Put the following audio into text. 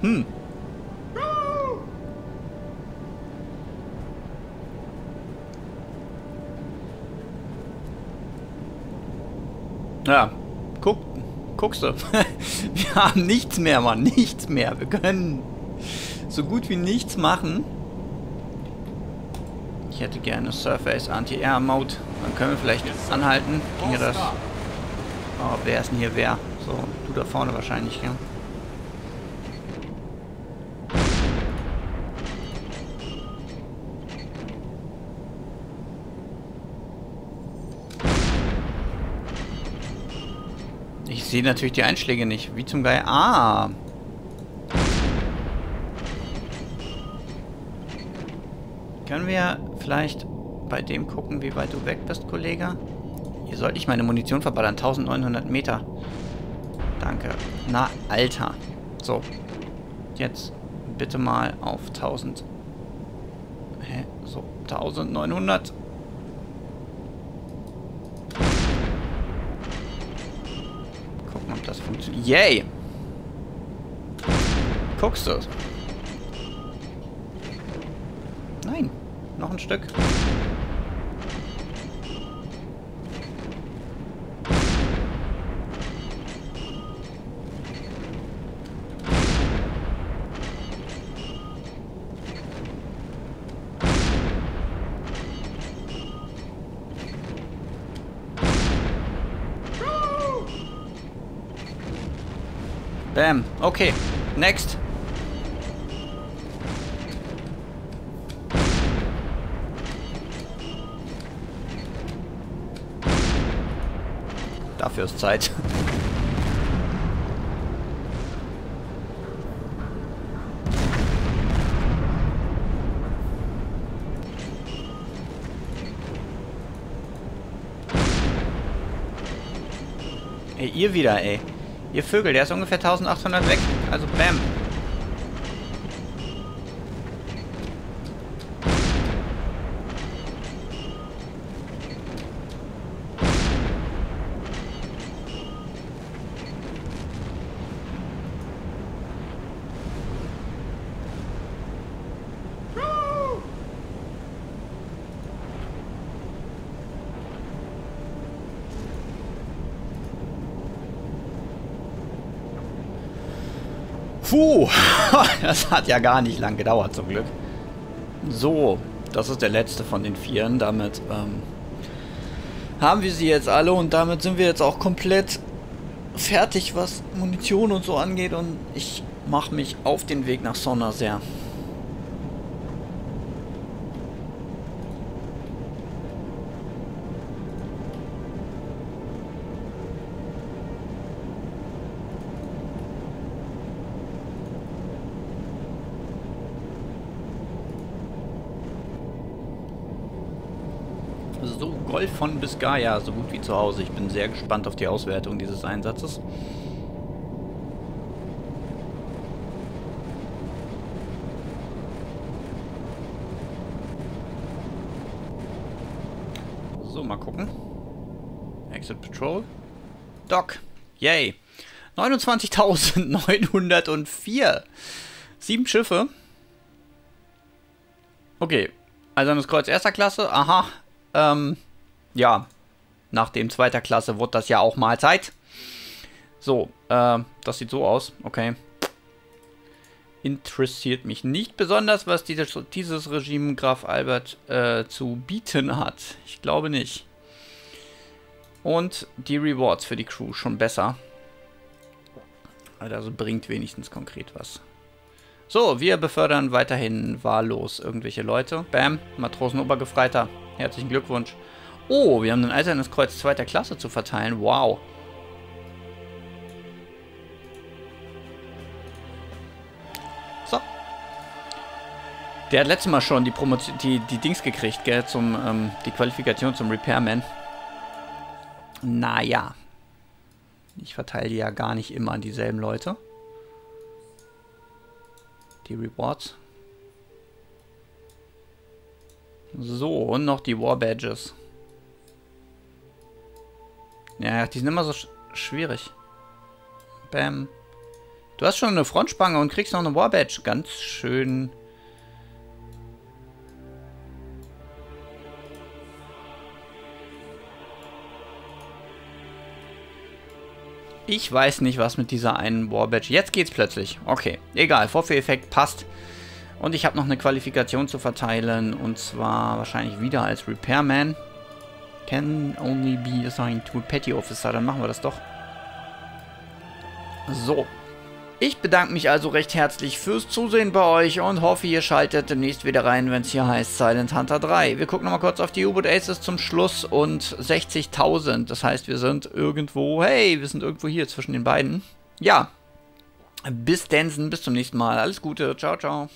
Hm. Ja, guckst du. Wir haben nichts mehr, Mann. Nichts mehr. Wir können so gut wie nichts machen. Ich hätte gerne Surface Anti-Air-Mode. Dann können wir vielleicht anhalten. Ginge das? Oh, wer ist denn hier wer? So, du da vorne wahrscheinlich, ja. Ich sehe natürlich die Einschläge nicht. Wie zum Geier. Ah! Können wir vielleicht bei dem gucken, wie weit du weg bist, Kollege? Hier sollte ich meine Munition verballern. 1900 Meter. Danke. Na, Alter. So. Jetzt bitte mal auf 1000. Hä? So, 1900. Gucken, ob das funktioniert. Yay! Guckst du es? Nein. Noch ein Stück. Bam. Okay. Next. Dafür ist Zeit. Ey, ihr wieder, ey. Ihr Vögel, der ist ungefähr 1800 weg. Also bam. Puh, das hat ja gar nicht lang gedauert, zum Glück. So, das ist der letzte von den Vieren. Damit haben wir sie jetzt alle und damit sind wir jetzt auch komplett fertig, was Munition und so angeht. Und ich mache mich auf den Weg nach Sonnersee. So, Golf von Biscaya, so gut wie zu Hause. Ich bin sehr gespannt auf die Auswertung dieses Einsatzes. So, mal gucken. Exit Patrol. Doc. Yay. 29.904. 7 Schiffe. Okay. Eisernes Kreuz erster Klasse. Aha. Ja, nach dem zweiter Klasse wird das ja auch mal Zeit. So, das sieht so aus. Okay. Interessiert mich nicht besonders, was dieses Regime Graf Albert zu bieten hat. Ich glaube nicht. Und die Rewards für die Crew schon besser. Also bringt wenigstens konkret was. So, wir befördern weiterhin wahllos irgendwelche Leute. Bam, Matrosenobergefreiter. Herzlichen Glückwunsch. Oh, wir haben ein Eisernes Kreuz 2. Klasse zu verteilen. Wow. So. Der hat letztes Mal schon die Dings gekriegt, gell? Zum, die Qualifikation zum Repairman. Naja. Ich verteile die ja gar nicht immer an dieselben Leute. Die Rewards. So, und noch die War Badges. Ja, die sind immer so schwierig. Bam. Du hast schon eine Frontspange und kriegst noch eine Warbadge. Ganz schön. Ich weiß nicht, was mit dieser einen Warbadge... Jetzt geht's plötzlich. Okay, egal. Vorführeffekt passt. Und ich habe noch eine Qualifikation zu verteilen. Und zwar wahrscheinlich wieder als Repairman. Can only be assigned to a Petty Officer. Dann machen wir das doch. So. Ich bedanke mich also recht herzlich fürs Zusehen bei euch und hoffe, ihr schaltet demnächst wieder rein, wenn es hier heißt Silent Hunter 3. Wir gucken nochmal kurz auf die U-Boot Aces zum Schluss und 60.000. Das heißt, wir sind irgendwo, hey, wir sind irgendwo hier zwischen den beiden. Ja, bis Densen, bis zum nächsten Mal. Alles Gute, ciao, ciao.